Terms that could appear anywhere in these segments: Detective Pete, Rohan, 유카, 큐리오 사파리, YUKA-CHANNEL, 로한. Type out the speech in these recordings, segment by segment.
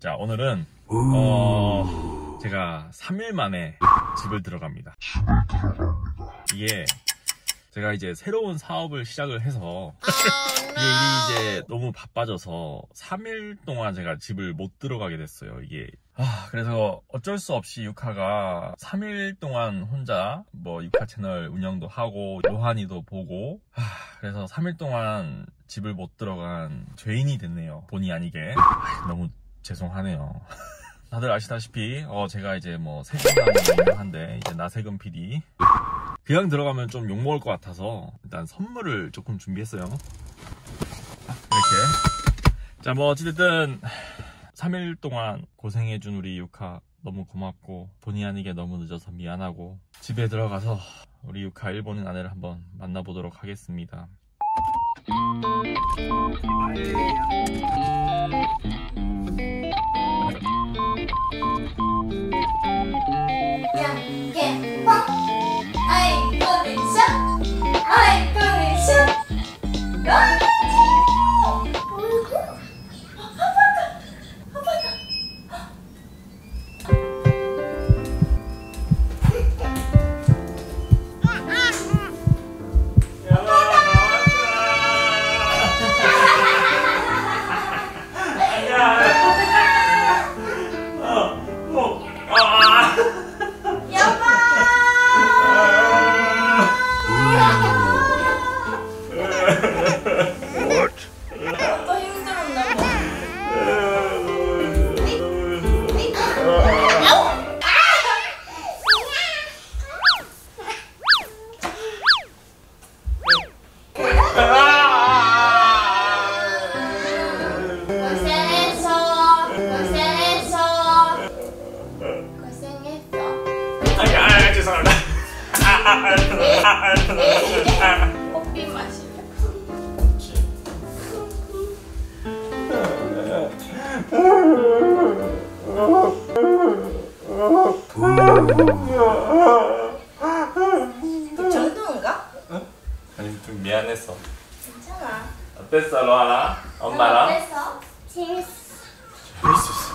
자, 오늘은 제가 3일 만에 집을 들어갑니다. 이게 제가 이제 새로운 사업을 시작을 해서 이게 이제 너무 바빠져서 3일 동안 제가 집을 못 들어가게 됐어요. 이게 그래서 어쩔 수 없이 유카가 3일 동안 혼자 유카 채널 운영도 하고 로한이도 보고 그래서 3일 동안 집을 못 들어간 죄인이 됐네요. 본의 아니게. 너무 죄송하네요. 다들 아시다시피 제가 이제 세금이 유명한데 이제 나세금 PD 그냥 들어가면 좀 욕먹을 것 같아서 일단 선물을 조금 준비했어요. 이렇게. 자, 어찌됐든 3일 동안 고생해준 우리 유카 너무 고맙고 본의 아니게 너무 늦어서 미안하고 집에 들어가서 우리 유카 일본인 아내를 한번 만나보도록 하겠습니다. 전두인가? 응? 아니, 좀 미안했어. 괜찮아. 어땠어, 로아나? 엄마랑? 어땠어? 재밌어. 재밌었어.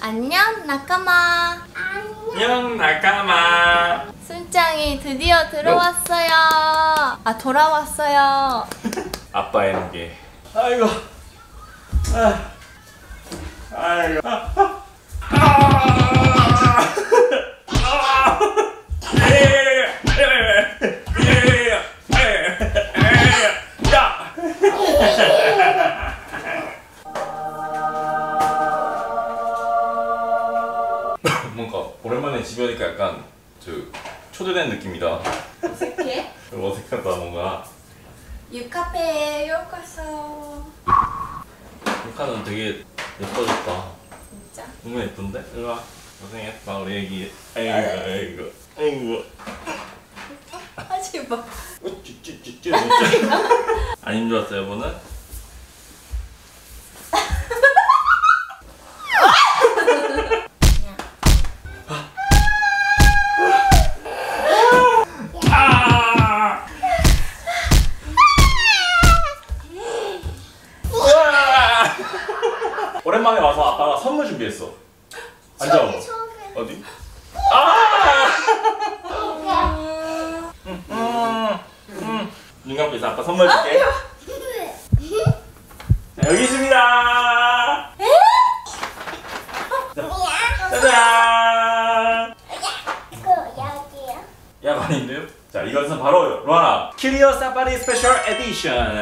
안녕, 나카마. 안녕, 나카마. 순짱이 드디어 들어왔어요. 아, 돌아왔어요. 아빠의 무게. 아이고. 아이고. 뭔가 오랜만에 집에 오니까 약간 초대된 느낌이다. 어색해? 어색하다. 뭔가 유카페에 요코소. 유카는 되게 예뻐졌다. 진짜? 너무 예쁜데? 일로와. 고생했다 우리 애기. 아이고 아이고 하지마. 쭈쭈쭈쭈. 안 힘들었어요 여보는? 오랜만에 와서 아빠가 선물 준비했어. 앉아. 어디? 아! 눈 감고 있어. 아빠 선물 줄게. 자, 여기 있습니다. 짜잔. 약 아닌데요? 자, 이것은 바로 로하나 Curio Safari Special Edition.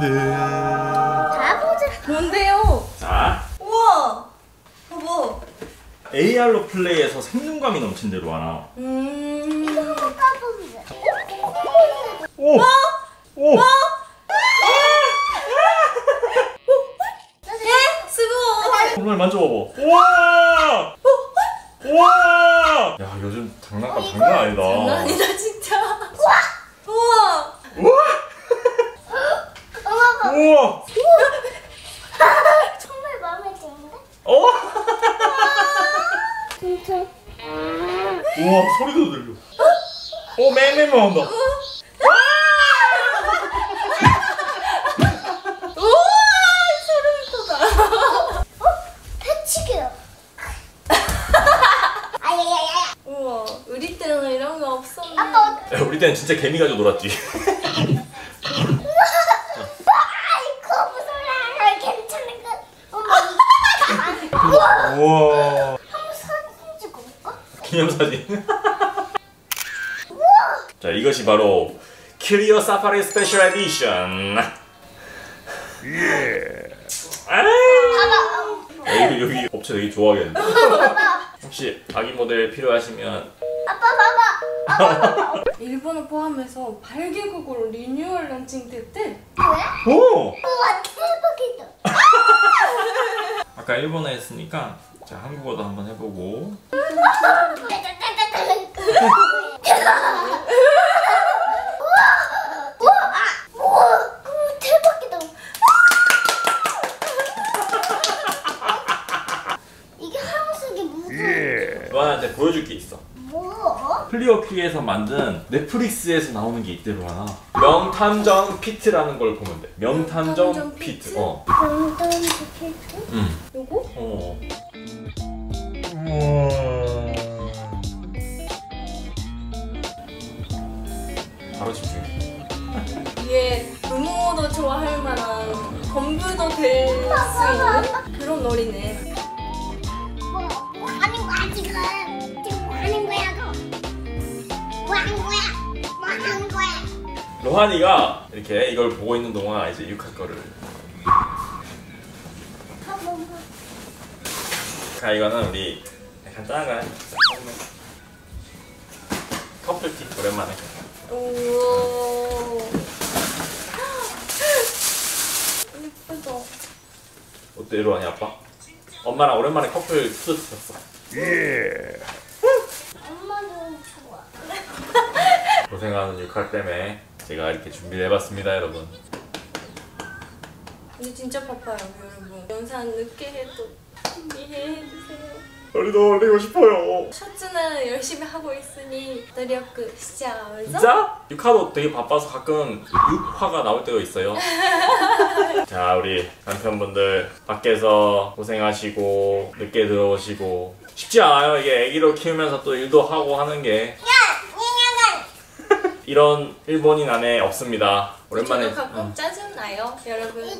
가보자. 뭔데요? 자. 우와. 뭐? AR로 플레이해서 생동감이 넘친 대로 하나. 이거 한번 까보자. 오. 오. 오. 오. 예, 수고. 정말 만져봐봐. 우와. 우와. 야, 요즘 장난감 장난 아니다. 장난 아니다 진짜. 우와. 우와. 우와. 우와! 정말 마음에 드는데? 어? 진짜. 우와, 소리도 들려. 오, 맴맴 나온다. 때는 진짜 개미 가지고 놀았지. 우와. 한번 사진 찍어볼까? 기념사진. 우와. 자, 이것이 바로 Curio Safari Special Edition. 예. 아빠. 여기 업체 되게 좋아하겠는데. 혹시 아기 모델 필요하시면. 아빠 봐봐. 일본어 포함해서 8개국으로 리뉴얼 런칭 됐대. 왜? 오. 우와 대박이다. 아까 일본어 했으니까 자 한국어도 한번 해보고. 대박이다. 이게 한국이 무슨? 로한한테 보여줄 게 있어. 뭐? 플리오 큐에서 만든 넷플릭스에서 나오는 게 있대. 로한아, 명탐정 피트라는 걸 보면 돼. 명탐정 피트. 명탐정 피트? 응. 요거? 어. 바로 집중해. 이게 부모도 좋아할 만한 검부도 될 수 있는 그런 놀이네. 뭐 하는 거야 지금? 지금 뭐 하는 거야 너? 뭐 하는 거야? 뭐 하는 거야? 로한이가 이렇게 이걸 보고 있는 동안 이제 유카 거를. 자, 이거는 우리 간단한 커플팁 오랜만에. 오. 예쁘다. 어때 로한이 아빠? 엄마랑 오랜만에 커플 투스 쳤어. 예. 엄마도 좋아. 고생하는 유카 때문에 제가 이렇게 준비를 해봤습니다, 여러분. 근데 진짜 바빠요, 여러분. 영상 늦게 해도 준비해 주세요. 우리도 올리고 싶어요. 셔츠는 열심히 하고 있으니 노력을 시작. 진짜? 유카도 되게 바빠서 가끔 육화가 나올 때가 있어요. 자, 우리 남편분들 밖에서 고생하시고 늦게 들어오시고 쉽지 않아요. 이게 애기로 키우면서 또 일도 하고 하는 게. 이런 일본인 안에 없습니다. 오랜만에 가끔 짜증나요, 여러분.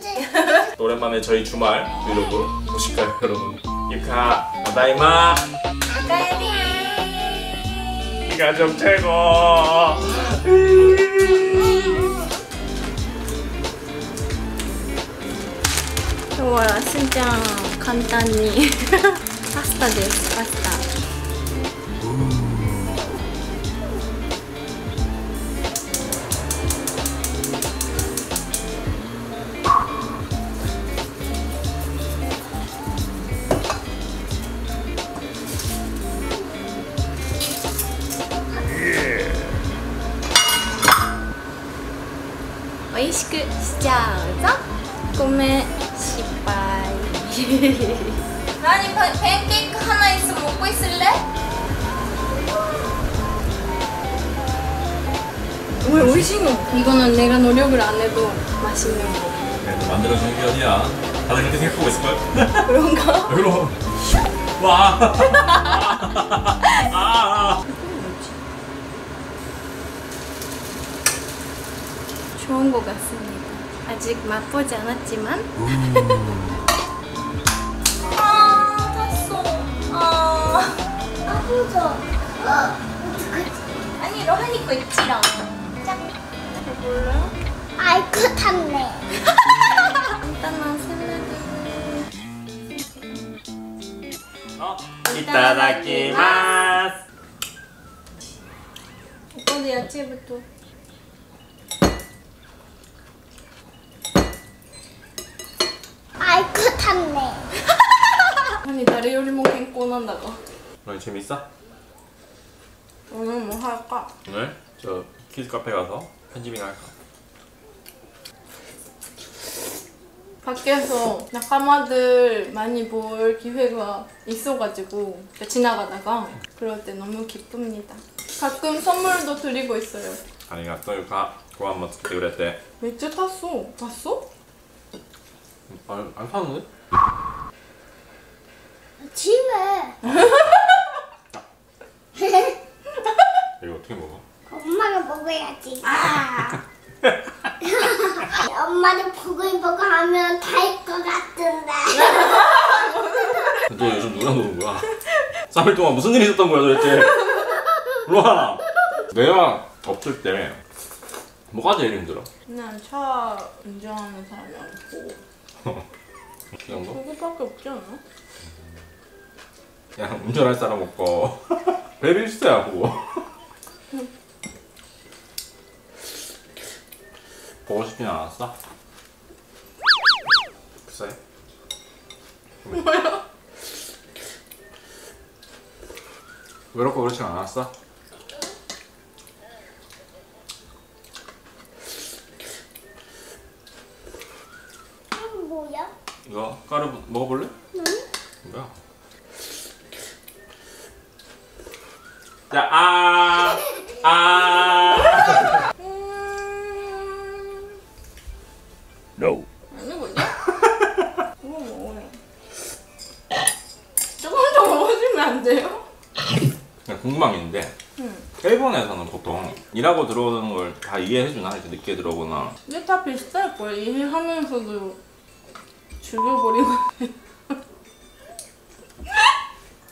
오랜만에 저희 주말 브이로그 보실까요, 여러분? 유카, 다다이마. 다다이마. 가족 최고. 좋아요, 진짜 간단히 파스타 됐어, 파스타. 맛있게 시작해서 꿈에 시바이. 나니 팬케이크 하나 있으면 먹고 있을래? 왜 오이시노? 이거는 내가 노력을 안 해도 맛있는 거. 그래도 만들어주는 게 어디야? 다들 그렇게 생각하고 있을걸? 그런가? 왜 그럼? 와! 좋은 것 같습니다. 아직 맛보지 않았지만. 아, 탔어. 아, 힘들어. 아니, 로한이 거 있지롱. 짠. 몰라요? 아이쿠, 탔네. 간단한 샐러드. 어? 이따다키마스. 이거는 야채부터. 아이쿠 탔네. 아니 나를 요리몽 갱꼬난다고. 너희 재밌어? 오늘 뭐 할까? 오늘? 저 키즈카페 가서 편집이나 할까? 밖에서 낙하마들 많이 볼 기회가 있어가지고 지나가다가 그럴 때 너무 기쁩니다. 가끔 선물도 드리고 있어요. 아리가또 유카. 고만 멋지게 그랬대. 맥주 탔어. 봤어? 안 파는데? 집에. 이거 어떻게 먹어? 엄마가 먹어. 먹어야지. 아. 엄마도 보글보글 하면 탈 것 같은데. 너 요즘 누가 노는 거야? 3일 동안 무슨 일이 있었던 거야 도대체? 로아, 내가 덮칠 때 뭐가 제일 힘들어? 그냥 차 운전하는 사람이 없고 그냥 뭐? 그거밖에 없지 않아? 그냥 운전할 사람 없고 베리 있어야 하고 보고 싶진 않았어? 글쎄 뭐야? 외롭고 그렇진 않았어? 뭐야? 이거 까르보 먹어볼래? 응? 뭐야? 자, No. 아니 뭐냐? 이거 먹어요. 조금 더 먹어주면 안 돼요? 궁금한 게 있는데 일본에서는 보통 일하고 들어오는 걸 다 이해해주나? 이렇게 늦게 들어오거나 근데 다 비슷할 거야. 이해하면서도 죽여버리고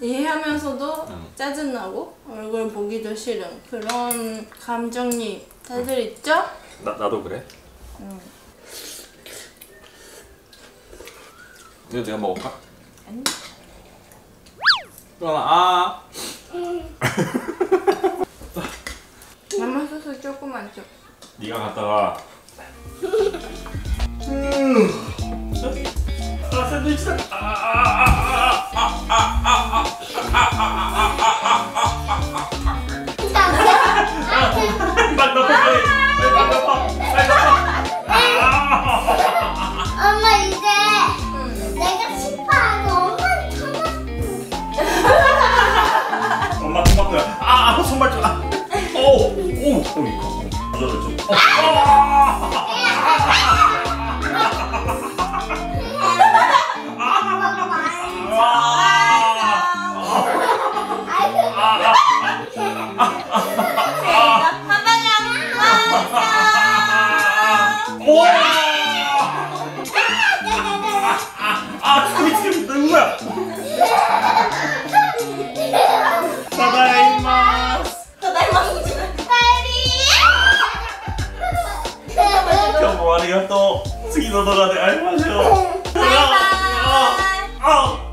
이해하면서도 짜증나고 얼굴 보기도 싫은 그런 감정이 다들 있죠? 나도 그래? 이거 내가 먹을까? 아니 그럼 엄마 소스 조금만 줘. 네가 갔다 와. 아 샌드위치 다. 엄마 이제 내가 싶어하는 엄마는 엄마 토마토야. 아 손발 좀. 오오ありがとう。次の動画で会いましょう。バイバイ。